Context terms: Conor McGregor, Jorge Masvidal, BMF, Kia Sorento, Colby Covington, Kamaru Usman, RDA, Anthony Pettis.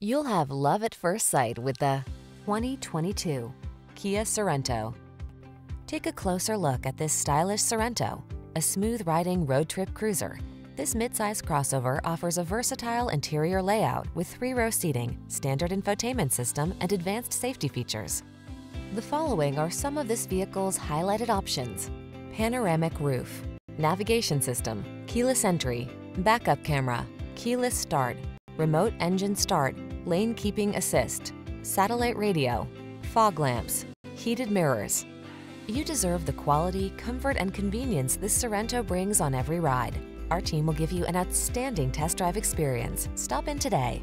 You'll have love at first sight with the 2022 Kia Sorento. Take a closer look at this stylish Sorento, a smooth-riding road trip cruiser. This midsize crossover offers a versatile interior layout with three-row seating, standard infotainment system, and advanced safety features. The following are some of this vehicle's highlighted options: panoramic roof, navigation system, keyless entry, backup camera, keyless start, remote engine start, lane keeping assist, satellite radio, fog lamps, heated mirrors. You deserve the quality, comfort, and convenience this Sorento brings on every ride. Our team will give you an outstanding test drive experience. Stop in today.